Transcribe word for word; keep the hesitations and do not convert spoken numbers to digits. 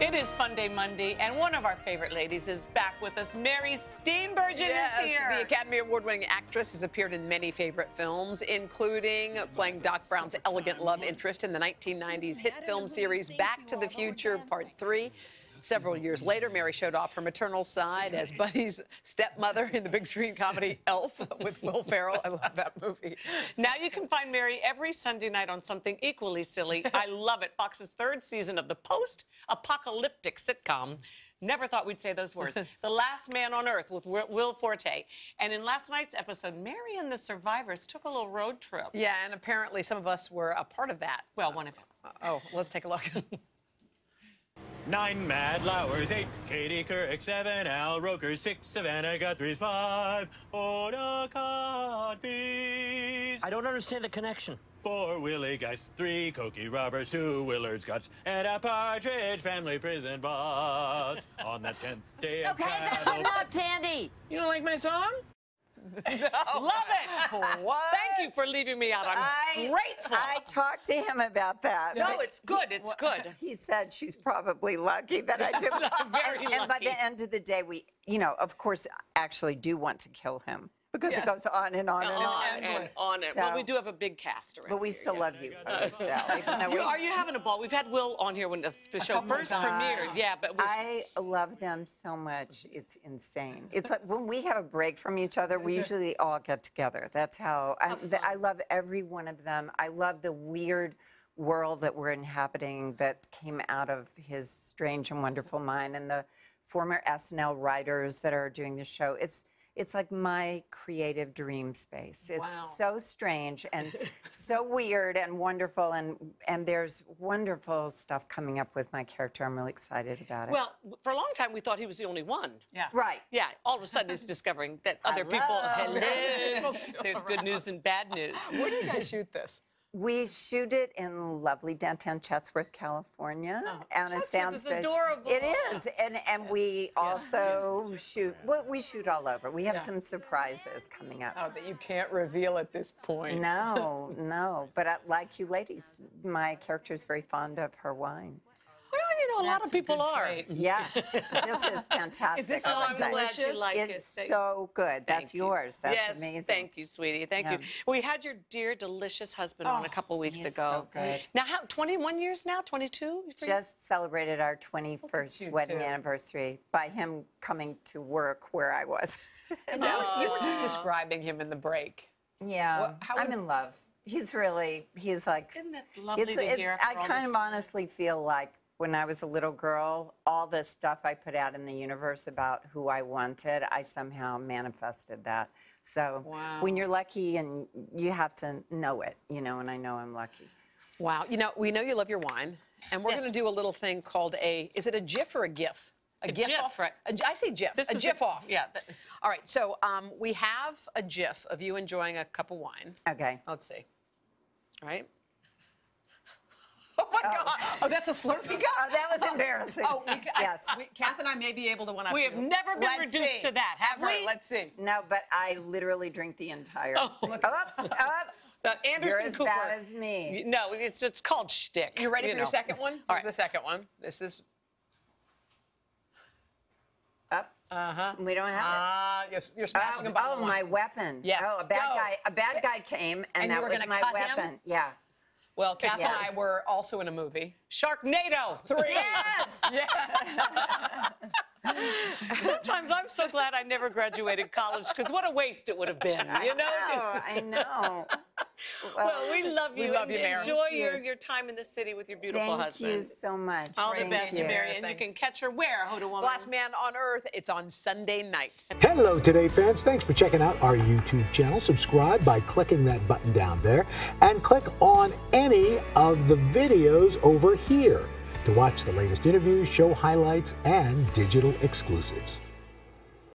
It is Fun Day Monday, and one of our favorite ladies is back with us. Mary Steenburgen yes, is here. The Academy Award-winning actress has appeared in many favorite films, including playing Doc Brown's elegant love interest in the nineteen nineties hit film series Back to the Future Part Three. Several years later, Mary showed off her maternal side as Buddy's stepmother in the big screen comedy Elf with Will Ferrell. I love that movie. Now you can find Mary every Sunday night on something equally silly. I love it. Fox's third season of the post-apocalyptic sitcom. Never thought we'd say those words. The Last Man on Earth with Will Forte. And in last night's episode, Mary and the survivors took a little road trip. Yeah, and apparently some of us were a part of that. Well, one of them. Oh, let's take a look. Nine Mad Lowers, eight Katie Couric, seven Al Roker, six Savannah Guthrie's, five Oda Codby's. I don't understand the connection. Four Willie Geist, three Cokie Roberts, two Willard Scotts, and a Partridge Family prison bus. On the tenth day of okay, that's enough, Tandy. You don't like my song? No. Love it. What? Thank you for leaving me out. I'm I, grateful. I talked to him about that. No, it's good. It's he, good. He said she's probably lucky that I took very and, lucky. And by the end of the day, we, you know, of course, actually do want to kill him because yes. it goes on and on and, and on. And and on it. So, well, we do have a big cast around. But we still here. love you. Uh, no, we, are you having a ball? We've had Will on here when the, the show oh first premiered. Yeah, but we, I love them so much. It's insane. It's like when we have a break from each other, we usually all get together. That's how I, the, I love every one of them. I love the weird world that we're inhabiting that came out of his strange and wonderful mind, and the former S N L writers that are doing the show. It's It's like my creative dream space. It's wow. so strange and so weird and wonderful, and and there's wonderful stuff coming up with my character. I'm really excited about it. Well, for a long time we thought he was the only one. Yeah. Right. Yeah. All of a sudden he's discovering that other hello. people. Hello. There's good news and bad news. Where do you guys shoot this? We shoot it in lovely downtown Chatsworth, California, oh, on a soundstage. It's adorable. It is, and and yes. we also yes. shoot. Well, we shoot all over. We have yeah. some surprises coming up. Oh, that you can't reveal at this point. No, no. But I, like you, ladies, my character is very fond of her wine. You know, a That's lot of people are. Trait. Yeah, this is fantastic. Is this oh, I'm glad you like it's it. It's so good. Thank That's you. yours. That's yes, amazing. Thank you, sweetie. Thank yeah. you. We had your dear, delicious husband oh, on a couple weeks he's ago. So good. Now, how, twenty-one years now? twenty-two? Just celebrated our twenty-first wedding too. anniversary by him coming to work where I was. And oh. was, you were just describing him in the break. Yeah, well, how I'm would, in love. He's really, he's like. Isn't that lovely it's, to it's, hear? I kind of honestly feel like when I was a little girl, all this stuff I put out in the universe about who I wanted, I somehow manifested that. So wow. when you're lucky, and you have to know it, you know, and I know I'm lucky. Wow. You know, we know you love your wine, and we're yes. going to do a little thing called a, is it a GIF or a GIF? A, a GIF, GIF off? Right. A, I say GIF. This a GIF a, off. Yeah. That. All right. So um, we have a GIF of you enjoying a cup of wine. Okay. Let's see. All right. Oh, my oh. God. Oh, that's a Slurpee guy? Oh, that was embarrassing. Oh, we, yes. I, we, Kath and I may be able to one up. We have you. never been let's reduced see. to that, have Ever. we? Let's see. No, but I literally drink the entire. Oh, look. Up, up. Now, Anderson You're as Cooper. bad as me. No, it's, it's called shtick. You ready you for know. your second one? All Here's right. the second one. This is. Up. Uh-huh. We don't have uh, it. You're, you're smashing oh, a oh, my weapon. Yes. Oh, a bad Go. guy. A bad guy came, and, and that was my weapon. Him? Yeah. Well, Kath yeah. and I were also in a movie. Sharknado three. Yes! Yeah. Sometimes I'm so glad I never graduated college, because what a waste it would have been, you know? I know, I know. Well, we love you. We love you, Mary. Enjoy your, your time in the city with your beautiful Thank husband. Thank you so much. All Thank the best, you. Mary. And Thanks. you can catch her where, Hoda Woman? Last Man on Earth. It's on Sunday nights. Hello, Today fans. Thanks for checking out our YouTube channel. Subscribe by clicking that button down there, and click on any of the videos over here to watch the latest interviews, show highlights, and digital exclusives.